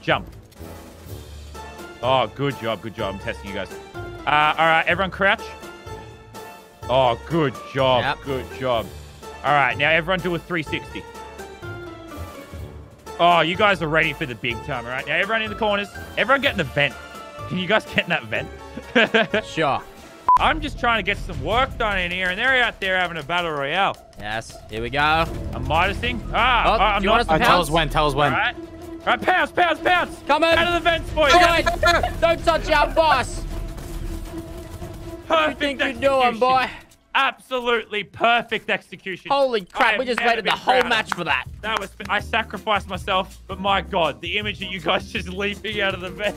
Jump. Oh, good job. Good job. I'm testing you guys. All right. Everyone crouch. Oh, good job. Yep. Good job. All right. Now everyone do a 360. Oh, you guys are ready for the big time. All right. Now everyone in the corners. Everyone get in the vent. Can you guys get in that vent? Sure. I'm just trying to get some work done in here, and they're out there having a battle royale. Yes. Here we go. I'm modesting. Ah, oh, do you want us to pounce? Tell us when. Tell us when. All right. All right, pounce. Come in. Out of the vents, boys. Don't touch our boss. Perfect execution. You're doing, boy? Absolutely perfect execution. Holy crap, we just waited the whole match for that. I sacrificed myself, but my God, the image that you guys just leaping out of the vent.